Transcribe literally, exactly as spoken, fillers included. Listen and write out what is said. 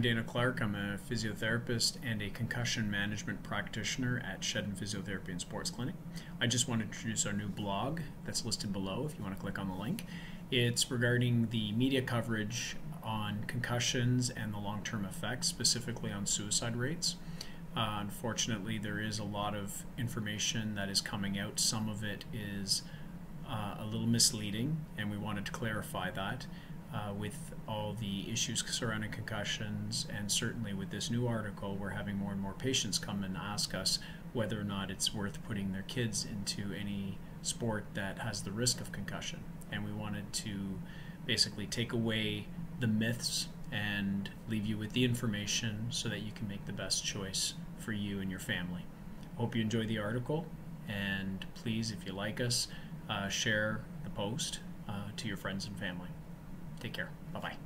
Dana Clark. I'm a physiotherapist and a concussion management practitioner at Sheddon Physiotherapy and Sports Clinic. I just want to introduce our new blog that's listed below if you want to click on the link. It's regarding the media coverage on concussions and the long-term effects, specifically on suicide rates. Uh, unfortunately, there is a lot of information that is coming out. Some of it is uh, a little misleading, and we wanted to clarify that. Uh, with all the issues surrounding concussions, and certainly with this new article, we're having more and more patients come and ask us whether or not it's worth putting their kids into any sport that has the risk of concussion. And we wanted to basically take away the myths and leave you with the information so that you can make the best choice for you and your family. Hope you enjoy the article, and please, if you like us, uh, share the post uh, to your friends and family. Take care. Bye-bye.